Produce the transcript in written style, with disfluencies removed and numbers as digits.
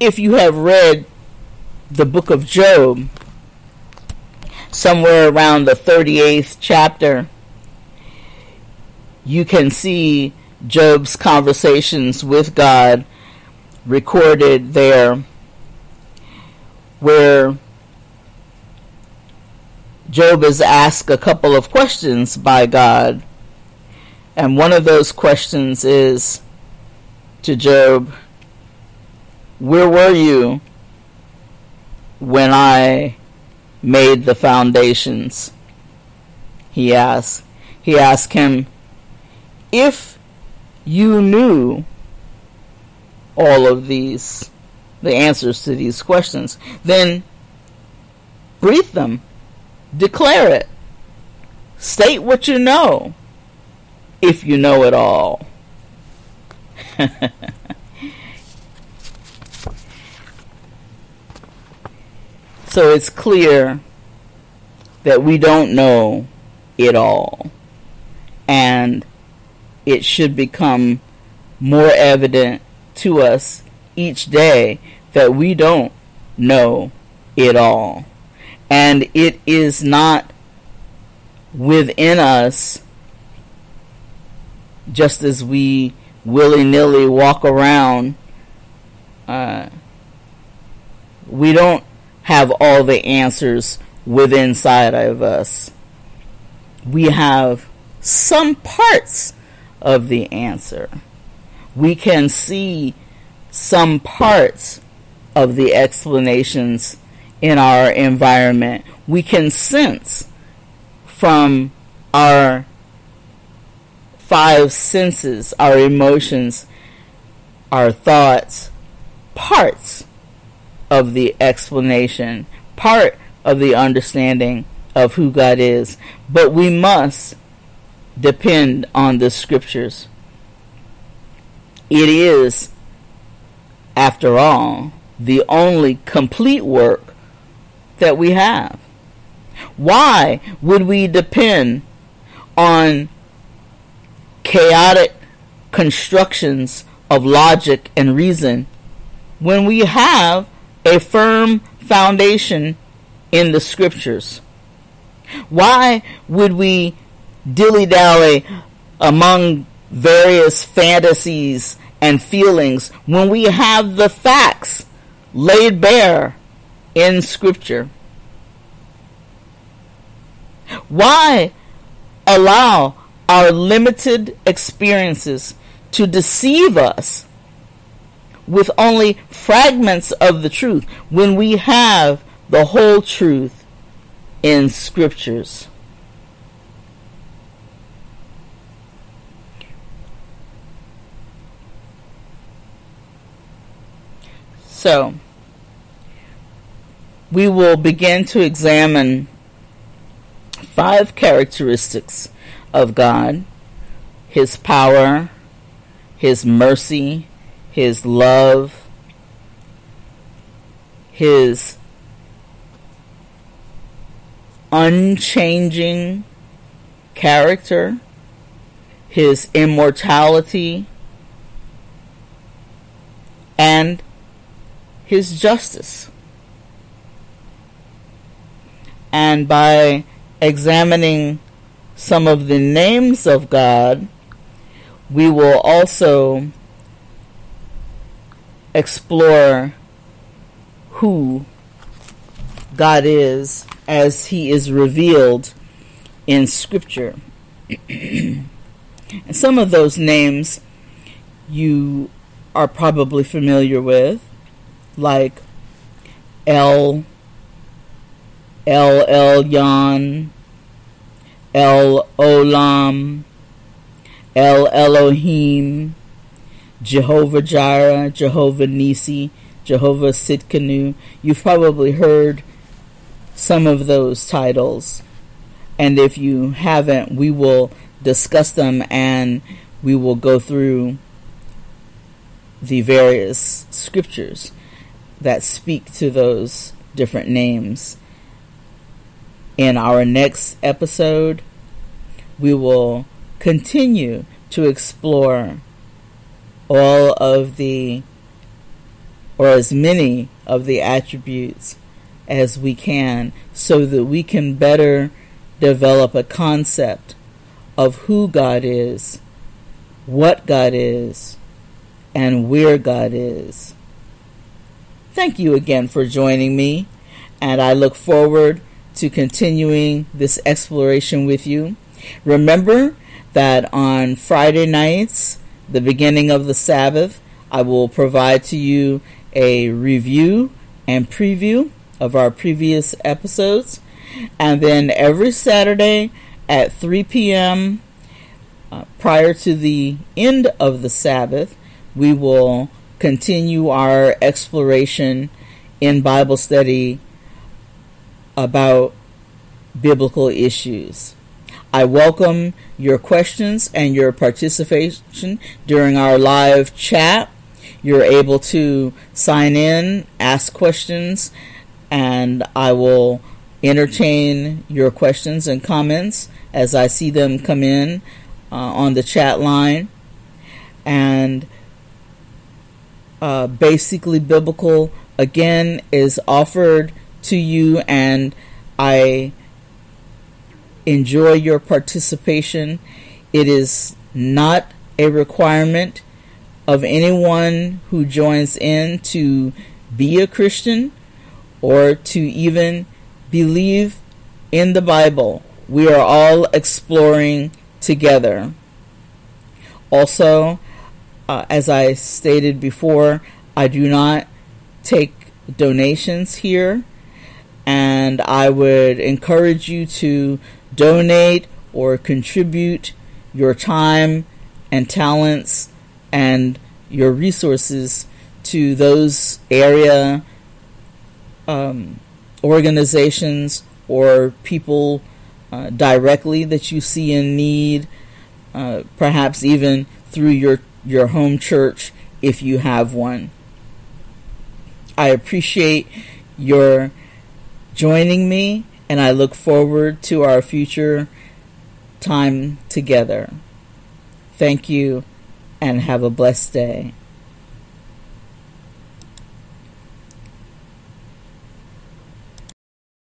if you have read the book of Job, somewhere around the 38th chapter, you can see Job's conversations with God recorded there, where Job is asked a couple of questions by God. And one of those questions is to Job, where were you when I made the foundations? He asked him, if you knew all of these, the answers to these questions, then breathe them, declare it, state what you know, if you know it all. So it's clear that we don't know it all, and it should become more evident to us each day that we don't know it all, and it is not within us. Just as we willy-nilly walk around, we don't have all the answers within inside of us. We have some parts of the answer. We can see some parts of the explanations in our environment. We can sense from our five senses, our emotions, our thoughts, parts of the explanation, part of the understanding of who God is. But we must depend on the scriptures. It is, after all, the only complete work that we have. Why would we depend on chaotic constructions of logic and reason when we have a firm foundation in the scriptures? Why would we dilly-dally among various fantasies and feelings when we have the facts laid bare in scripture? Why allow our limited experiences to deceive us with only fragments of the truth when we have the whole truth in scriptures? So, we will begin to examine five characteristics of God: his power, his mercy, his love, his unchanging character, his immortality, and his justice. And by examining some of the names of God, we will also explore who God is as he is revealed in scripture. And some of those names you are probably familiar with, like El Elyon, El Olam, El Elohim, Jehovah Jireh, Jehovah Nissi, Jehovah Tsidkenu. You've probably heard some of those titles. And if you haven't, we will discuss them and we will go through the various scriptures that speak to those different names. In our next episode, we will continue to explore all of the or as many of the attributes as we can, so that we can better develop a concept of who God is, what God is, and where God is. Thank you again for joining me, and I look forward to continuing this exploration with you. Remember that on Friday nights, the beginning of the Sabbath, I will provide to you a review and preview of our previous episodes. And then every Saturday at 3 p.m. Prior to the end of the Sabbath, we will continue our exploration in Bible study about biblical issues. I welcome your questions and your participation during our live chat. You're able to sign in, ask questions, and I will entertain your questions and comments as I see them come in on the chat line. And Basically Biblical, again, is offered to you, and I enjoy your participation. It is not a requirement of anyone who joins in to be a Christian or to even believe in the Bible. We are all exploring together. Also, as I stated before, I do not take donations here, and I would encourage you to donate or contribute your time and talents and your resources to those area organizations or people directly that you see in need, perhaps even through your home church if you have one. I appreciate your joining me, and I look forward to our future time together. Thank you, and have a blessed day.